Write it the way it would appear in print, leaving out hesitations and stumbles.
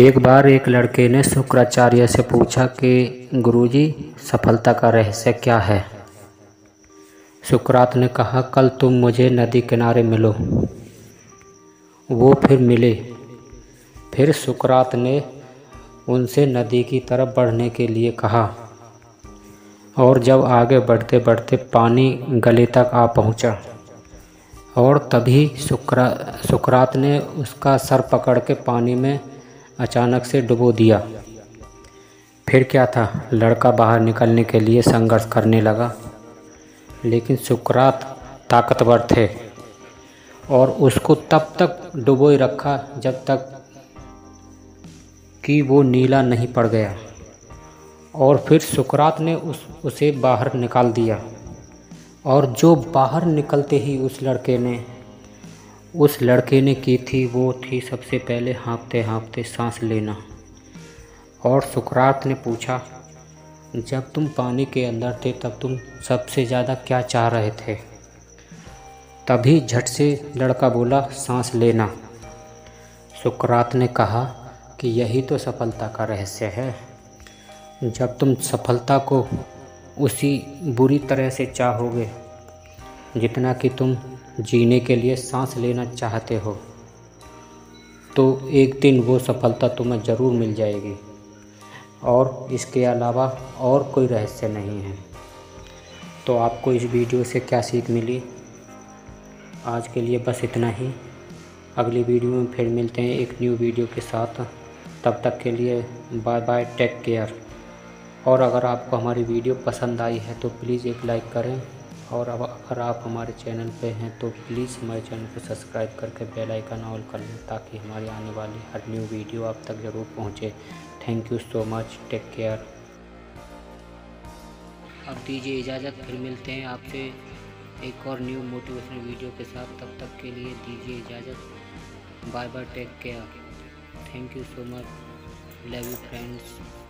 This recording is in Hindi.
एक बार एक लड़के ने शुक्राचार्य से पूछा कि गुरुजी, सफलता का रहस्य क्या है? सुकरात ने कहा, कल तुम मुझे नदी किनारे मिलो। वो फिर मिले। फिर सुकरात ने उनसे नदी की तरफ बढ़ने के लिए कहा, और जब आगे बढ़ते बढ़ते पानी गले तक आ पहुंचा, और तभी सुकरात ने उसका सर पकड़ के पानी में अचानक से डुबो दिया। फिर क्या था, लड़का बाहर निकलने के लिए संघर्ष करने लगा, लेकिन सुकरात ताकतवर थे और उसको तब तक डुबोए रखा जब तक कि वो नीला नहीं पड़ गया। और फिर सुकरात ने उसे बाहर निकाल दिया, और जो बाहर निकलते ही उस लड़के ने की थी वो थी सबसे पहले हाँफते हाँफते सांस लेना। और सुकरात ने पूछा, जब तुम पानी के अंदर थे तब तुम सबसे ज़्यादा क्या चाह रहे थे? तभी झट से लड़का बोला, सांस लेना। सुकरात ने कहा कि यही तो सफलता का रहस्य है। जब तुम सफलता को उसी बुरी तरह से चाहोगे जितना कि तुम जीने के लिए सांस लेना चाहते हो, तो एक दिन वो सफलता तुम्हें ज़रूर मिल जाएगी। और इसके अलावा और कोई रहस्य नहीं है। तो आपको इस वीडियो से क्या सीख मिली? आज के लिए बस इतना ही। अगली वीडियो में फिर मिलते हैं एक न्यू वीडियो के साथ। तब तक के लिए बाय बाय, टेक केयर। और अगर आपको हमारी वीडियो पसंद आई है तो प्लीज़ एक लाइक करें, और अब अगर आप हमारे चैनल पे हैं तो प्लीज़ हमारे चैनल को सब्सक्राइब करके बेल आइकन ऑल कर लें, ताकि हमारी आने वाली हर न्यू वीडियो आप तक ज़रूर पहुंचे। Thank you so much, take care. अब दीजिए इजाज़त, फिर मिलते हैं आपसे एक और न्यू मोटिवेशनल वीडियो के साथ। तब तक के लिए दीजिए इजाज़त, bye bye, take care. Thank you so much, love you friends.